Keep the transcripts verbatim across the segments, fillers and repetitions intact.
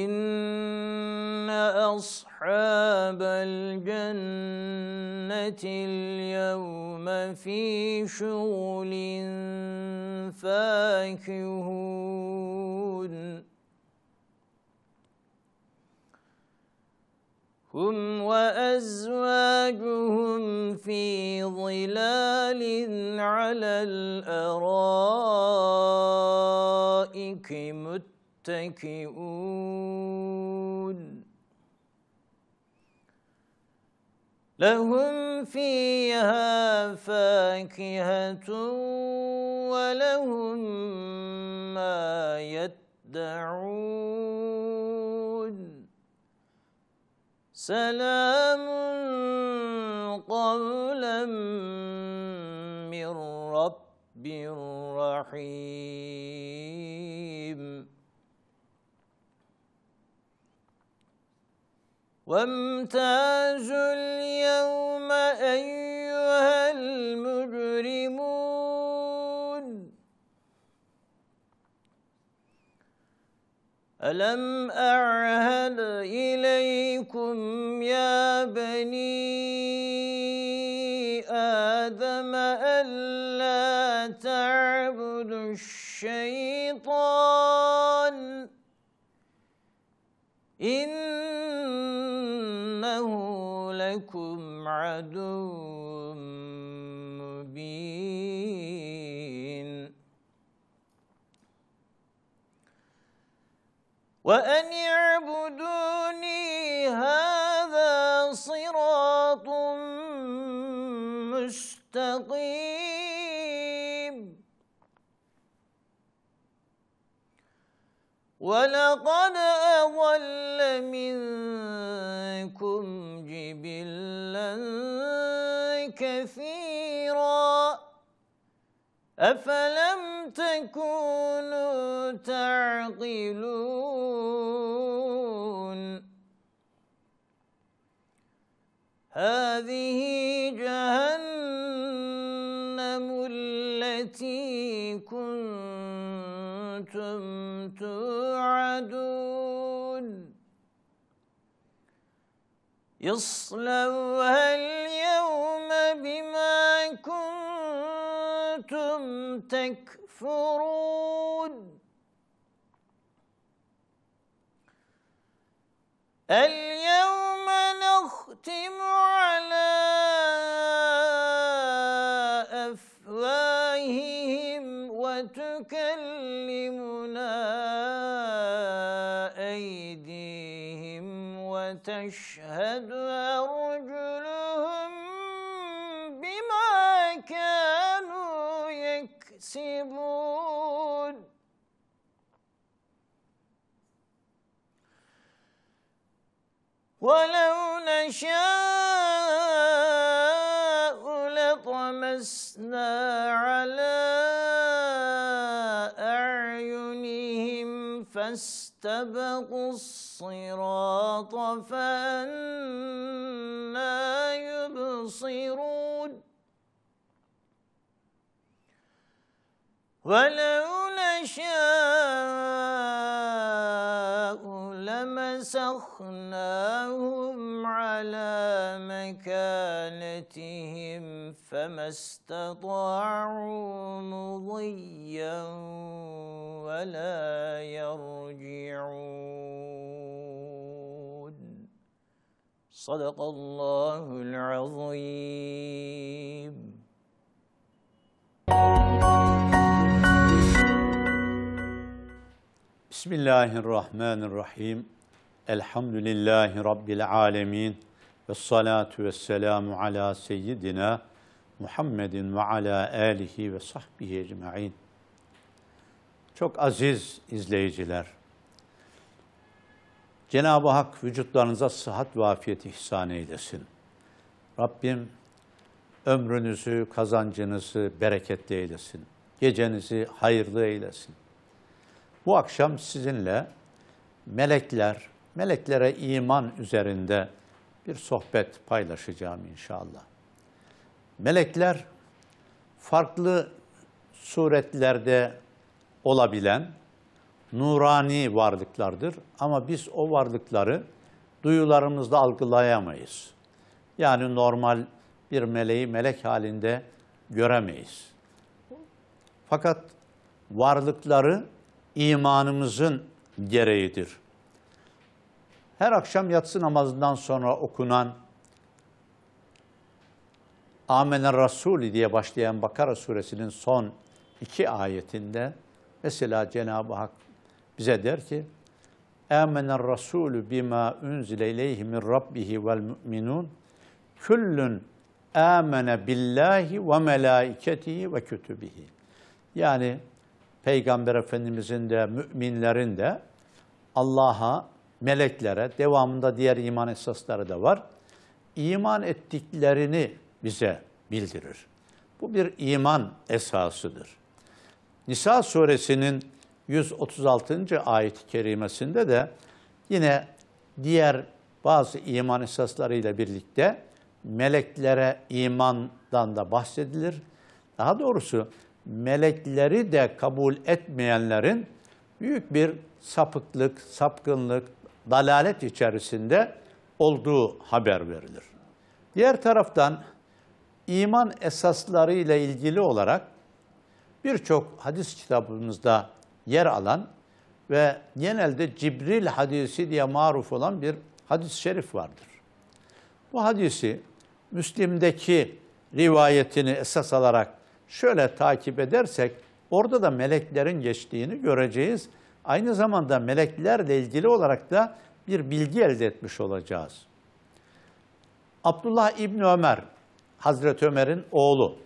إن أصحاب الجنة اليوم في شغل فاكهون هم وأزواجهم في ظلال على الأرائك متكئون لهم فيها فاكهة ولهم ما يدعون سلام قولا من رب رحيم وامتازوا اليوم أيها المجرمون ألم أعهد إليكم يا بني آدم ألا تعبدوا الشيطان إنه لكم عدو مبين وأن اعبدوني هذا صراط مستقيم ولقد أضل منكم جبلا كثيرا أفلم تكونوا تعقلون هذه جهنم التي كنتم توعدون يصلوها اليوم بما كنتم تكفرون اليوم نختم على أفواههم وتكلمنا أيديهم وتشهد أرجلهم بما كانوا يكسبون ولو نشاء لطمسنا على أعينهم فاستبقوا الصراط فأنى يبصرون ولو نشاء لمسخناهم على مكانتهم فما استطاعوا مضيا ولا يرجعون صدق الله العظيم. Bismillahirrahmanirrahim. Elhamdülillahi Rabbil alemin. Vessalatu vesselamu ala seyyidina Muhammedin ve ala alihi ve sahbihi ecmain. Çok aziz izleyiciler, Cenab-ı Hak vücutlarınıza sıhhat ve afiyet ihsan eylesin. Rabbim ömrünüzü, kazancınızı bereketli eylesin. Gecenizi hayırlı eylesin. Bu akşam sizinle melekler, meleklere iman üzerinde bir sohbet paylaşacağım inşallah. Melekler farklı suretlerde olabilen nurani varlıklardır ama biz o varlıkları duyularımızla algılayamayız. Yani normal bir meleği melek halinde göremeyiz. Fakat varlıkları imanımızın gereğidir. Her akşam yatsı namazından sonra okunan Âmenen Rasûlü diye başlayan Bakara suresinin son iki ayetinde mesela Cenab-ı Hak bize der ki Âmenen Rasûlü bimâ unzile ileyhi min rabbihi vel mü'minûn küllün âmene billahi ve melâiketihi ve kütübihi. Yani Peygamber Efendimizin de müminlerin de Allah'a, meleklere, devamında diğer iman esasları da var, iman ettiklerini bize bildirir. Bu bir iman esasıdır. Nisa suresinin yüz otuz altıncı ayet-i kerimesinde de yine diğer bazı iman esaslarıyla birlikte meleklere imandan da bahsedilir. Daha doğrusu melekleri de kabul etmeyenlerin büyük bir sapıklık, sapkınlık, dalalet içerisinde olduğu haber verilir. Diğer taraftan iman esasları ile ilgili olarak birçok hadis kitabımızda yer alan ve genelde Cibril hadisi diye maruf olan bir hadis-i şerif vardır. Bu hadisi Müslim'deki rivayetini esas alarak şöyle takip edersek orada da meleklerin geçtiğini göreceğiz. Aynı zamanda meleklerle ilgili olarak da bir bilgi elde etmiş olacağız. Abdullah İbni Ömer, Hazreti Ömer'in oğlu,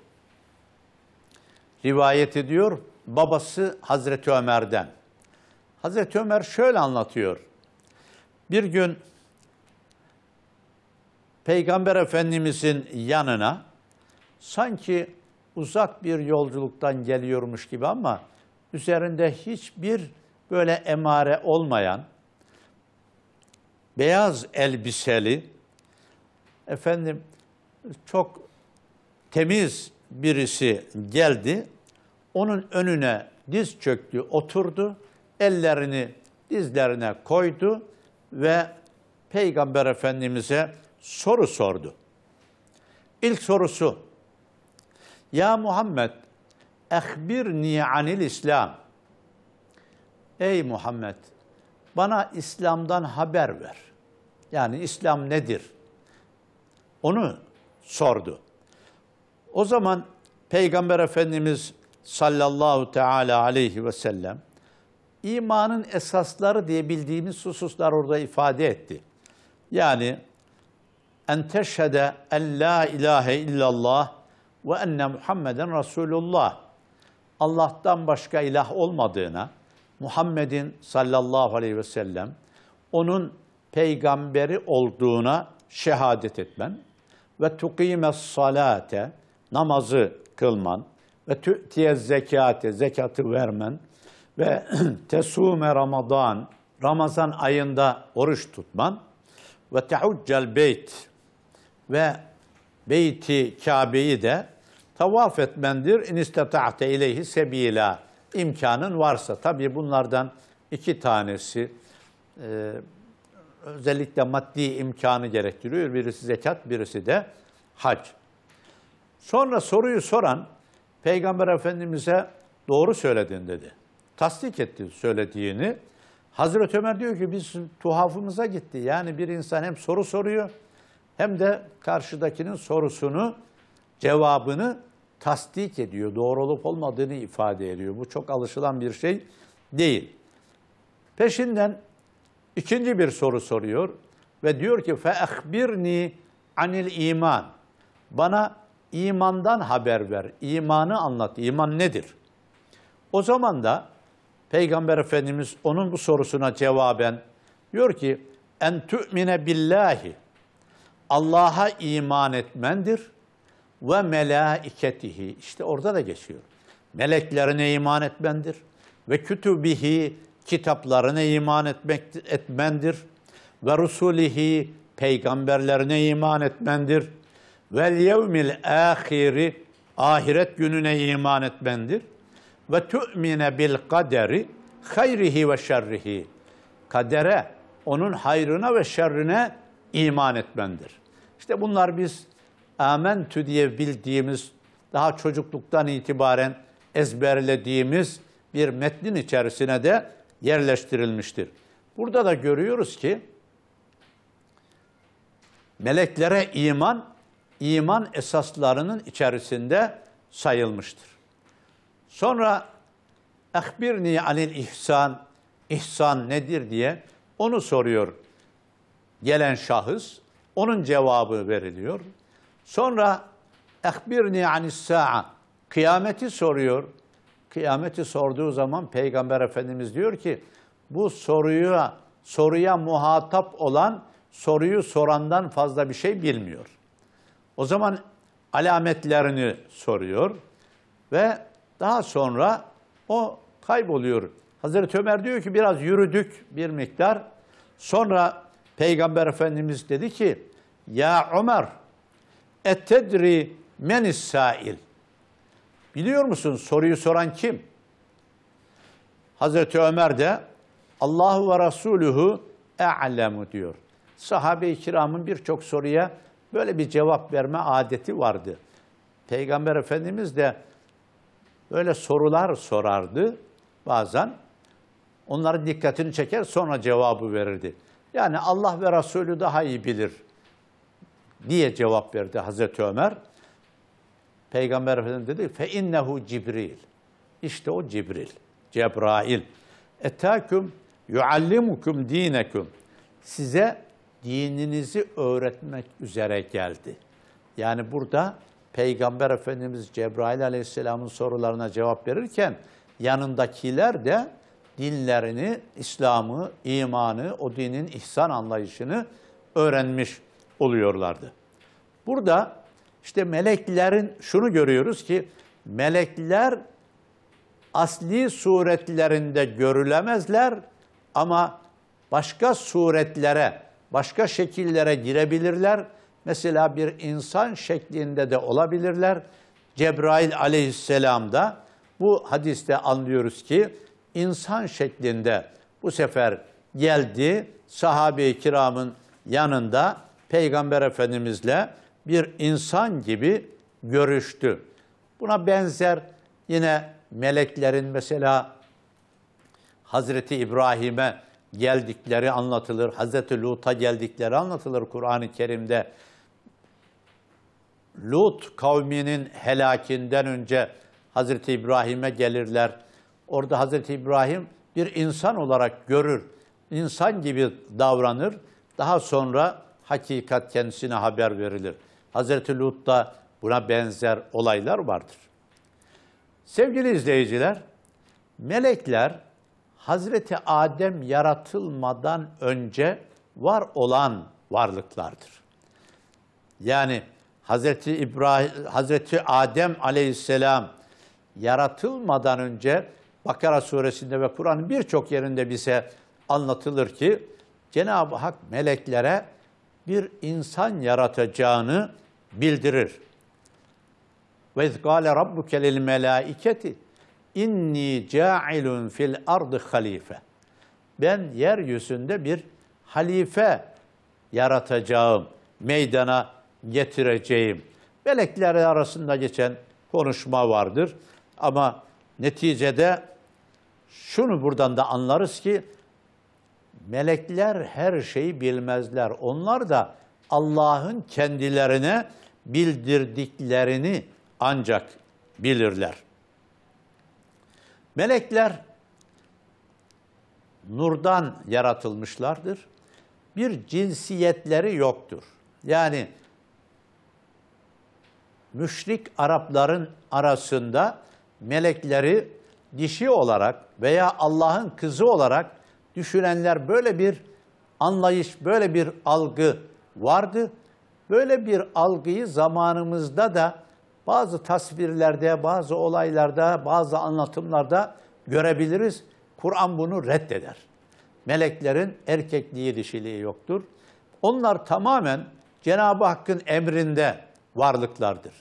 rivayet ediyor babası Hazreti Ömer'den. Hazreti Ömer şöyle anlatıyor. Bir gün Peygamber Efendimizin yanına sanki uzak bir yolculuktan geliyormuş gibi ama üzerinde hiçbir böyle emare olmayan, beyaz elbiseli, efendim çok temiz birisi geldi, onun önüne diz çöktü, oturdu, ellerini dizlerine koydu ve Peygamber Efendimiz'e soru sordu. İlk sorusu, Ya Muhammed, ehbirni anil İslam. Ey Muhammed, bana İslam'dan haber ver. Yani İslam nedir? Onu sordu. O zaman Peygamber Efendimiz sallallahu teala aleyhi ve sellem imanın esasları diye bildiğimiz hususlar orada ifade etti. Yani en teşhede en la ilahe illallah ve enne Muhammeden Resulullah. Allah'tan başka ilah olmadığına, Muhammed'in sallallahu aleyhi ve sellem onun peygamberi olduğuna şehadet etmen ve tukimes salate namazı kılman ve tü'tiyez zekate zekatı vermen ve tesume ramadan ramazan ayında oruç tutman ve tehuccel beyt ve beyti Kabe'yi de tavaf etmendir in istata'te ileyhi sebila imkanın varsa. Tabii bunlardan iki tanesi e, özellikle maddi imkanı gerektiriyor. Birisi zekat, birisi de hac. Sonra soruyu soran Peygamber Efendimiz'e doğru söyledin dedi. Tasdik etti söylediğini. Hazreti Ömer diyor ki biz tuhafımıza gitti. Yani bir insan hem soru soruyor hem de karşıdakinin sorusunu, cevabını tasdik ediyor, doğru olup olmadığını ifade ediyor. Bu çok alışılan bir şey değil. Peşinden ikinci bir soru soruyor ve diyor ki فَاَخْبِرْنِي عَنِ الْا۪يمَانِ bana imandan haber ver, imanı anlat, iman nedir? O zaman da Peygamber Efendimiz onun bu sorusuna cevaben diyor ki اَنْ تُؤْمِنَ بِاللّٰهِ Allah'a iman etmendir. Ve melâiketihi. İşte orada da geçiyor. Meleklerine iman etmendir. Ve kütübihi, kitaplarına iman etmek, etmendir. Ve rusulihi, peygamberlerine iman etmendir. Vel yevmil ahiri, ahiret gününe iman etmendir. Ve tu'mine bil kaderi, hayrihi ve şerrihi. Kadere, onun hayrına ve şerrine iman etmendir. İşte bunlar biz amentü diye bildiğimiz, daha çocukluktan itibaren ezberlediğimiz bir metnin içerisine de yerleştirilmiştir. Burada da görüyoruz ki meleklere iman, iman esaslarının içerisinde sayılmıştır. Sonra "Ehbirni anil ihsan", ihsan nedir diye onu soruyor gelen şahıs, onun cevabı veriliyor. Sonra "Ehbirni anis sa'a", kıyameti soruyor. Kıyameti sorduğu zaman Peygamber Efendimiz diyor ki, bu soruya, soruya muhatap olan, soruyu sorandan fazla bir şey bilmiyor. O zaman alametlerini soruyor ve daha sonra o kayboluyor. Hazreti Ömer diyor ki biraz yürüdük bir miktar. Sonra Peygamber Efendimiz dedi ki, ya Ömer, etedri menis sail. Biliyor musun soruyu soran kim? Hazreti Ömer de Allahu ve Resuluhu e'lemu diyor. Sahabe-i kiramın birçok soruya böyle bir cevap verme adeti vardı. Peygamber Efendimiz de böyle sorular sorardı bazen. Onların dikkatini çeker, sonra cevabı verirdi. Yani Allah ve Resulü daha iyi bilir diye cevap verdi Hazreti Ömer. Peygamber Efendimiz dedi, fe innehu Cibril. İşte o Cibril, Cebrail. Etâküm yuallimukum dîneküm. Size dininizi öğretmek üzere geldi. Yani burada Peygamber Efendimiz Cebrail Aleyhisselam'ın sorularına cevap verirken yanındakiler de dinlerini, İslam'ı, imanı, o dinin ihsan anlayışını öğrenmiş oluyorlardı. Burada işte meleklerin, şunu görüyoruz ki melekler asli suretlerinde görülemezler ama başka suretlere, başka şekillere girebilirler. Mesela bir insan şeklinde de olabilirler. Cebrail aleyhisselam'da bu hadiste anlıyoruz ki insan şeklinde bu sefer geldi, sahabe-i kiramın yanında Peygamber Efendimiz'le bir insan gibi görüştü. Buna benzer yine meleklerin mesela Hazreti İbrahim'e geldikleri anlatılır. Hazreti Lut'a geldikleri anlatılır Kur'an-ı Kerim'de. Lut kavminin helakinden önce Hazreti İbrahim'e gelirler. Orada Hazreti İbrahim bir insan olarak görür. İnsan gibi davranır. Daha sonra hakikat kendisine haber verilir. Hazreti Lut'ta buna benzer olaylar vardır. Sevgili izleyiciler, melekler Hazreti Adem yaratılmadan önce var olan varlıklardır. Yani Hazreti İbrahim, Hazreti Adem Aleyhisselam yaratılmadan önce Bakara suresinde ve Kur'an'ın birçok yerinde bize anlatılır ki Cenab-ı Hak meleklere bir insan yaratacağını bildirir. Ve izgâle rabbuke lil melâiketi inni câilun fil ardı halife. Ben yeryüzünde bir halife yaratacağım, meydana getireceğim. Melekler arasında geçen konuşma vardır. Ama neticede şunu buradan da anlarız ki melekler her şeyi bilmezler. Onlar da Allah'ın kendilerine bildirdiklerini ancak bilirler. Melekler nurdan yaratılmışlardır. Bir cinsiyetleri yoktur. Yani müşrik Arapların arasında melekleri dişi olarak veya Allah'ın kızı olarak düşünenler, böyle bir anlayış, böyle bir algı vardı. Böyle bir algıyı zamanımızda da bazı tasvirlerde, bazı olaylarda, bazı anlatımlarda görebiliriz. Kur'an bunu reddeder. Meleklerin erkekliği, dişiliği yoktur. Onlar tamamen Cenab-ı Hakk'ın emrinde varlıklardır.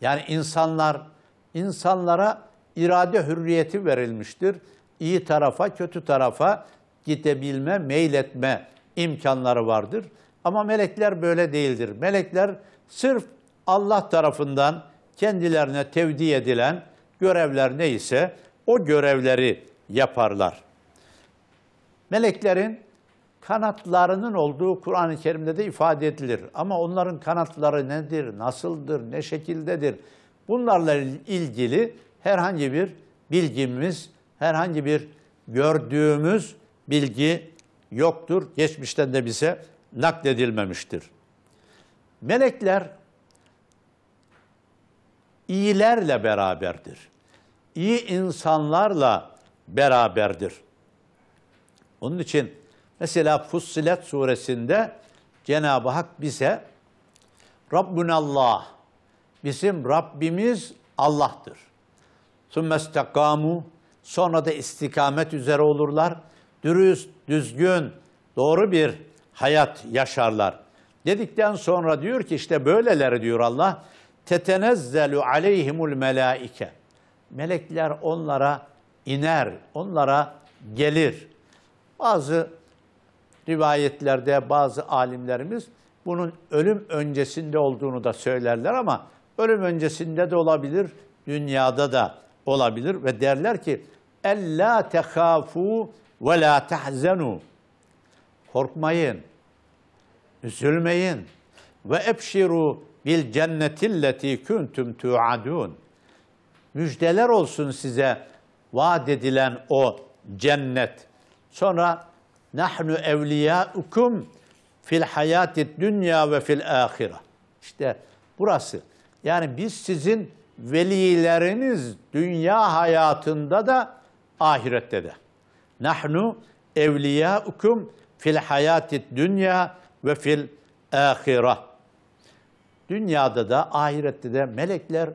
Yani insanlar, insanlara irade hürriyeti verilmiştir. İyi tarafa, kötü tarafa gidebilme, meyletme imkanları vardır. Ama melekler böyle değildir. Melekler sırf Allah tarafından kendilerine tevdi edilen görevler neyse o görevleri yaparlar. Meleklerin kanatlarının olduğu Kur'an-ı Kerim'de de ifade edilir. Ama onların kanatları nedir, nasıldır, ne şekildedir? Bunlarla ilgili herhangi bir bilgimiz, herhangi bir gördüğümüz bilgi yoktur. Geçmişten de bize nakledilmemiştir. Melekler iyilerle beraberdir. İyi insanlarla beraberdir. Onun için mesela Fussilet suresinde Cenab-ı Hak bize Rabbunallah, bizim Rabbimiz Allah'tır. Sümmestekamu, sonra da istikamet üzere olurlar. Dürüst, düzgün, doğru bir hayat yaşarlar. Dedikten sonra diyor ki işte böyleleri diyor Allah, tetenezzelu aleyhimul melaike. Melekler onlara iner, onlara gelir. Bazı rivayetlerde bazı alimlerimiz bunun ölüm öncesinde olduğunu da söylerler ama ölüm öncesinde de olabilir, dünyada da olabilir ve derler ki "Ellâ tehâfû ve lâ tehzenû." Korkmayın, üzülmeyin. Ve ebşirû bil cennetilleti kuntum tu'adûn. Müjdeler olsun size vaat edilen o cennet. Sonra nahnu evliyâukum fil hayâtid dünya ve fil âhire. İşte burası. Yani biz sizin velileriniz dünya hayatında da ahirette de. Nahnu evliyâukum fil hayâtid dünya ve fil âhire. Dünyada da ahirette de melekler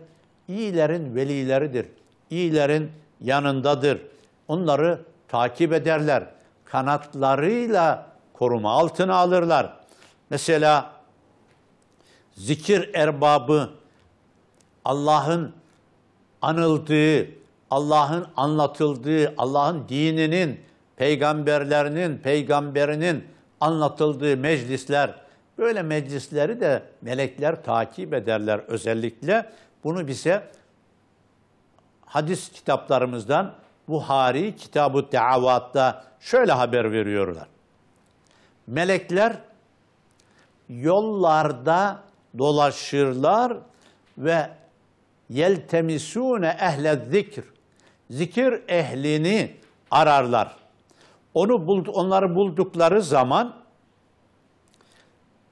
iyilerin velileridir. İyilerin yanındadır. Onları takip ederler. Kanatlarıyla koruma altına alırlar. Mesela zikir erbabı, Allah'ın anıldığı, Allah'ın anlatıldığı, Allah'ın dininin, peygamberlerinin, peygamberinin anlatıldığı meclisler, böyle meclisleri de melekler takip ederler özellikle. Bunu bize hadis kitaplarımızdan Buhari Kitab-ı Deavat'ta şöyle haber veriyorlar. Melekler yollarda dolaşırlar ve yeltemisûne ehle zikr. Zikir ehlini ararlar. Onu buldu, onları buldukları zaman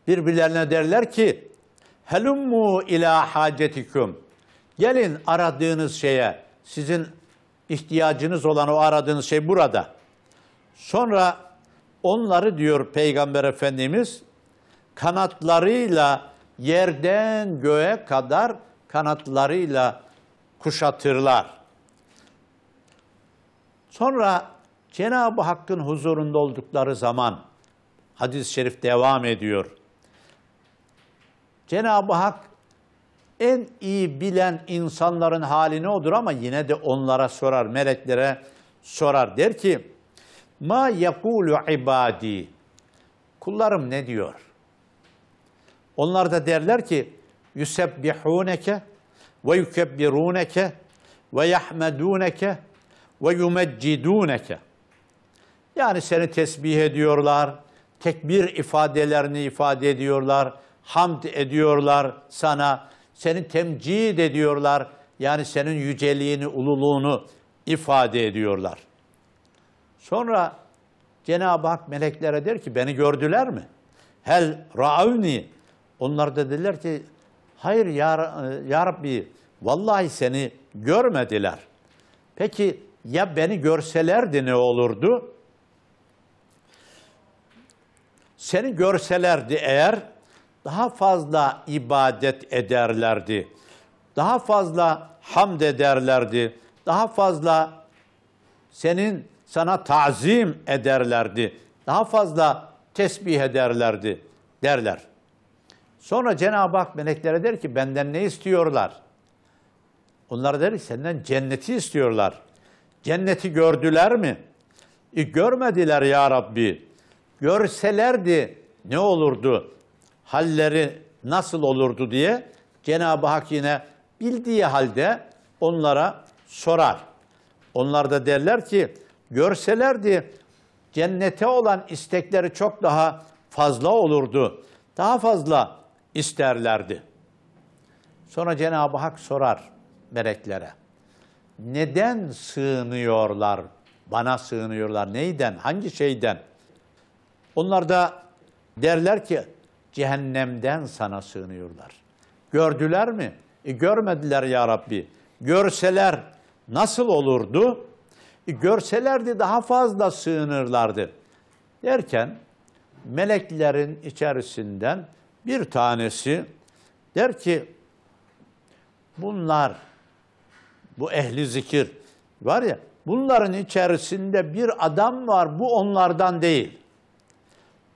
birbirlerine derler ki helummu ila hacetikum. Gelin aradığınız şeye, sizin ihtiyacınız olan o aradığınız şey burada. Sonra onları diyor Peygamber Efendimiz kanatlarıyla yerden göğe kadar kanatlarıyla kuşatırlar. Sonra Cenab-ı Hakk'ın huzurunda oldukları zaman hadis-i şerif devam ediyor. Cenab-ı Hak en iyi bilen insanların hali ne odur ama yine de onlara sorar, meleklere sorar. Der ki, ma yekulu ibadi, kullarım ne diyor? Onlar da derler ki, yusebbihûneke ve yukebbirûneke ve yahmedûneke ve yumeccidûneke. Yani seni tesbih ediyorlar, tekbir ifadelerini ifade ediyorlar, hamd ediyorlar sana, seni temcid ediyorlar, yani senin yüceliğini, ululuğunu ifade ediyorlar. Sonra Cenab-ı Hak meleklere der ki, beni gördüler mi? Hel ra'avni. Onlar da dediler ki, hayır ya Rabbi, vallahi seni görmediler. Peki ya beni görselerdi ne olurdu? Seni görselerdi eğer, daha fazla ibadet ederlerdi. daha fazla hamd ederlerdi. Daha fazla senin sana tazim ederlerdi. Daha fazla tesbih ederlerdi derler. Sonra Cenab-ı Hak meleklere der ki benden ne istiyorlar? Onlar der ki senden cenneti istiyorlar. Cenneti gördüler mi? E, görmediler ya Rabbi. Görselerdi ne olurdu? Halleri nasıl olurdu diye Cenab-ı Hak yine bildiği halde onlara sorar. Onlar da derler ki görselerdi cennete olan istekleri çok daha fazla olurdu. Daha fazla isterlerdi. Sonra Cenab-ı Hak sorar meleklere. Neden sığınıyorlar? Bana sığınıyorlar. Neyden? Hangi şeyden? Onlar da derler ki cehennemden sana sığınıyorlar. Gördüler mi? E, görmediler ya Rabbi. Görseler nasıl olurdu? E, görselerdi daha fazla sığınırlardı. Derken meleklerin içerisinden bir tanesi der ki bunlar, bu ehli zikir var ya, bunların içerisinde bir adam var, bu onlardan değil.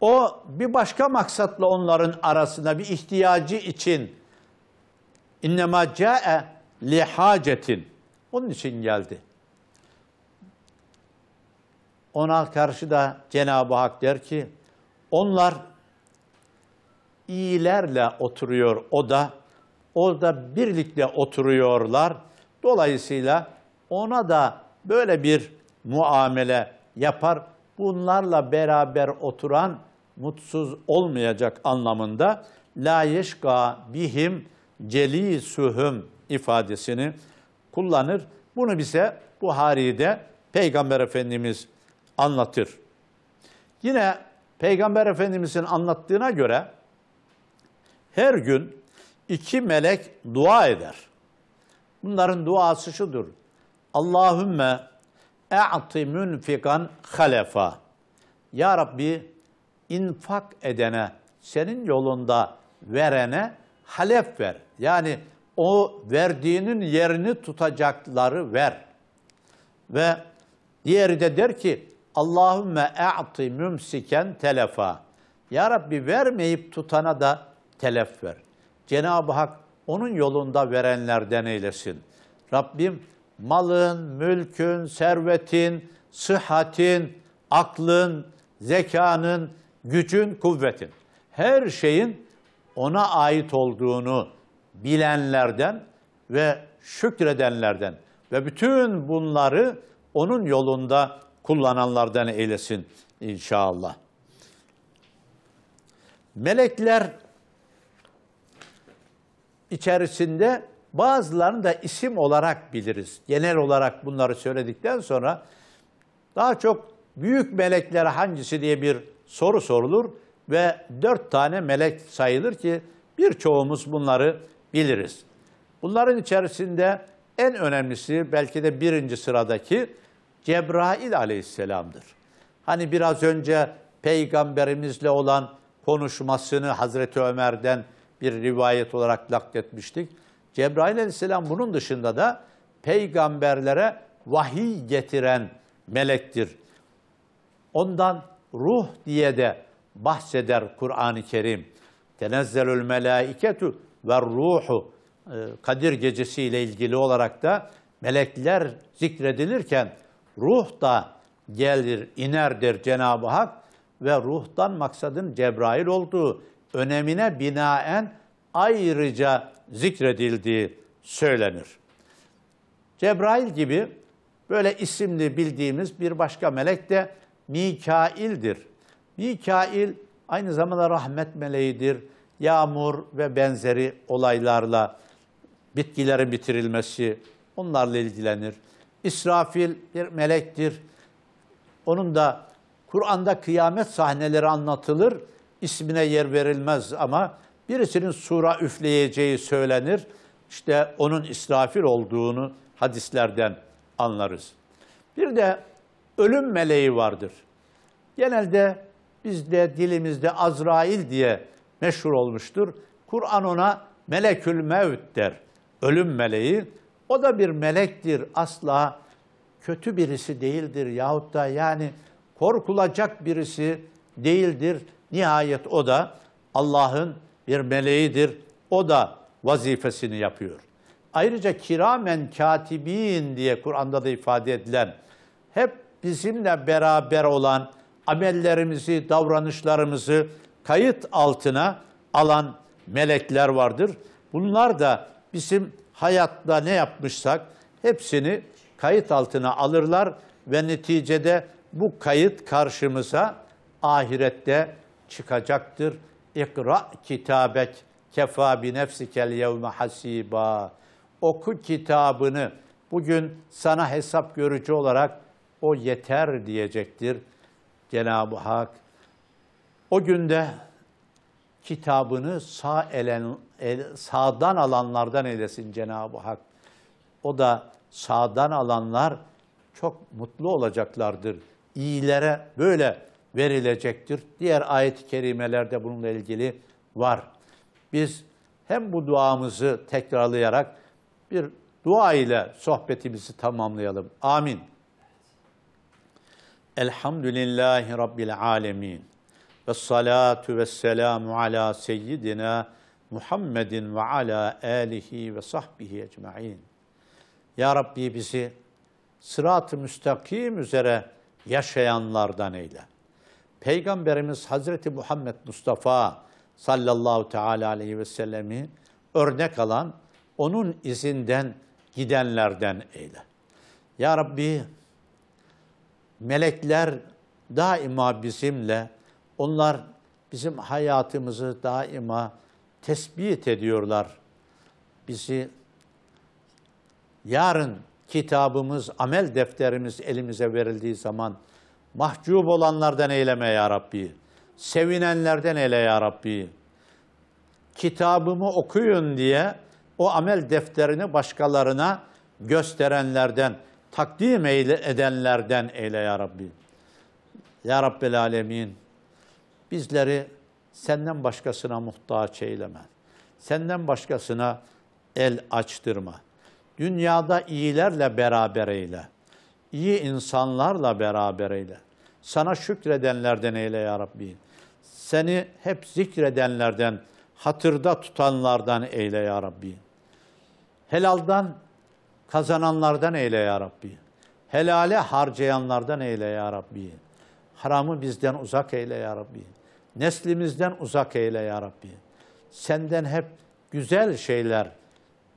O bir başka maksatla onların arasına, bir ihtiyacı için innemâ câe lihâcetin, onun için geldi. Ona karşı da Cenab-ı Hak der ki onlar iyilerle oturuyor oda, orada birlikte oturuyorlar. Dolayısıyla ona da böyle bir muamele yapar. Bunlarla beraber oturan mutsuz olmayacak anlamında la yeşka bihim celisuhum ifadesini kullanır. Bunu bize Buhari'de Peygamber Efendimiz anlatır. Yine Peygamber Efendimiz'in anlattığına göre her gün iki melek dua eder. Bunların duası şudur. Allahümme e'ti münfikan halefa. Ya Rabbi infak edene, senin yolunda verene halef ver. Yani o verdiğinin yerini tutacakları ver. Ve diğeri de der ki Allahümme e'ti mümsiken telefa. Ya Rabbi vermeyip tutana da telef ver. Cenab-ı Hak onun yolunda verenlerden eylesin. Rabbim malın, mülkün, servetin, sıhhatin, aklın, zekanın, gücün, kuvvetin, her şeyin ona ait olduğunu bilenlerden ve şükredenlerden ve bütün bunları onun yolunda kullananlardan eylesin inşallah. Melekler içerisinde bazılarını da isim olarak biliriz. Genel olarak bunları söyledikten sonra daha çok büyük melekler hangisi diye bir soru sorulur ve dört tane melek sayılır ki birçoğumuz bunları biliriz. Bunların içerisinde en önemlisi, belki de birinci sıradaki Cebrail aleyhisselamdır. Hani biraz önce Peygamberimizle olan konuşmasını Hazreti Ömer'den bir rivayet olarak nakletmiştik. Cebrail aleyhisselam bunun dışında da peygamberlere vahiy getiren melektir. Ondan ruh diye de bahseder Kur'an-ı Kerim. Tenezzelül melâiketu ve ruhu. Kadir Gecesi ile ilgili olarak da melekler zikredilirken ruh da gelir, iner der Cenab-ı Hak ve ruhtan maksadın Cebrail olduğu önemine binaen ayrıca zikredildiği söylenir. Cebrail gibi böyle isimli bildiğimiz bir başka melek de Mikail'dir. Mikail aynı zamanda rahmet meleğidir. Yağmur ve benzeri olaylarla, bitkilerin bitirilmesi, onlarla ilgilenir. İsrafil bir melektir. Onun da Kur'an'da kıyamet sahneleri anlatılır. İsmine yer verilmez ama birisinin sura üfleyeceği söylenir. İşte onun İsrafil olduğunu hadislerden anlarız. Bir de ölüm meleği vardır. Genelde bizde dilimizde Azrail diye meşhur olmuştur. Kur'an ona Melekül Mevt der. ölüm meleği, o da bir melektir, asla kötü birisi değildir yahut da yani korkulacak birisi değildir. Nihayet o da Allah'ın bir meleğidir, o da vazifesini yapıyor. Ayrıca kiramen katibin diye Kur'an'da da ifade edilen, hep bizimle beraber olan, amellerimizi, davranışlarımızı kayıt altına alan melekler vardır. Bunlar da bizim hayatta ne yapmışsak hepsini kayıt altına alırlar ve neticede bu kayıt karşımıza ahirette çıkacaktır. İkra kitabek kefâ bi nefsikel yevme hasîbâ. Oku kitabını, bugün sana hesap görücü olarak o yeter diyecektir Cenab-ı Hak. O günde kitabını sağ elen, sağdan alanlardan eylesin Cenab-ı Hak. O da sağdan alanlar çok mutlu olacaklardır. İyilere böyle verilecektir. Diğer ayet-i kerimelerde bununla ilgili var. Biz hem bu duamızı tekrarlayarak bir dua ile sohbetimizi tamamlayalım. Amin. Elhamdülillahi Rabbil alemin. Vessalatu vesselamu ala seyyidina Muhammedin ve ala alihi ve sahbihi ecma'in. Ya Rabbi bizi sırat-ı müstakim üzere yaşayanlardan eyle. Peygamberimiz Hazreti Muhammed Mustafa sallallahu teala aleyhi ve sellemi örnek alan, onun izinden gidenlerden eyle. Ya Rabbi, melekler daima bizimle, onlar bizim hayatımızı daima tespit ediyorlar. Bizi yarın kitabımız, amel defterimiz elimize verildiği zaman mahcup olanlardan eyleme ya Rabbi. Sevinenlerden eyle ya Rabbi. Kitabımı okuyun diye o amel defterini başkalarına gösterenlerden, takdim edenlerden eyle ya Rabbi. Ya Rabbel Alemin, bizleri senden başkasına muhtaç eyleme. Senden başkasına el açtırma. Dünyada iyilerle beraber eyle. İyi insanlarla beraber eyle. Sana şükredenlerden eyle ya Rabbi. Seni hep zikredenlerden, hatırda tutanlardan eyle ya Rabbi. Helaldan kazananlardan eyle ya Rabbi. Helale harcayanlardan eyle ya Rabbi. Haramı bizden uzak eyle ya Rabbi. Neslimizden uzak eyle ya Rabbi. Senden hep güzel şeyler,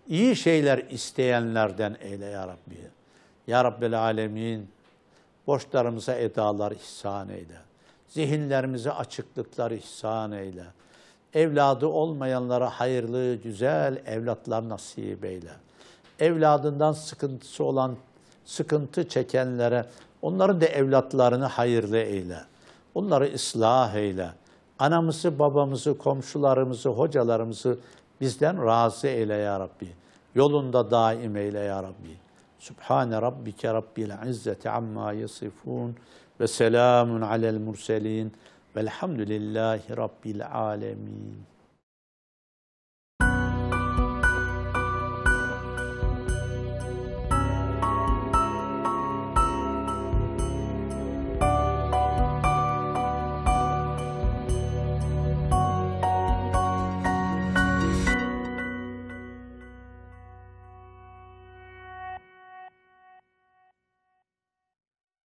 iyi şeyler isteyenlerden eyle ya Rabbi. Ya Rabbel Alemin, borçlarımıza edalar ihsan eyle. Zihinlerimize açıklıklar ihsan eyle. Evladı olmayanlara hayırlı, güzel evlatlar nasip eyle. Evladından sıkıntısı olan, sıkıntı çekenlere, onların da evlatlarını hayırlı eyle. Onları ıslah eyle. Anamızı, babamızı, komşularımızı, hocalarımızı bizden razı eyle ya Rabbi. Yolunda daim eyle ya Rabbi. Sübhane Rabbike Rabbil İzzeti amma yasifun ve selamun alel murselin velhamdülillahi Rabbil alemin.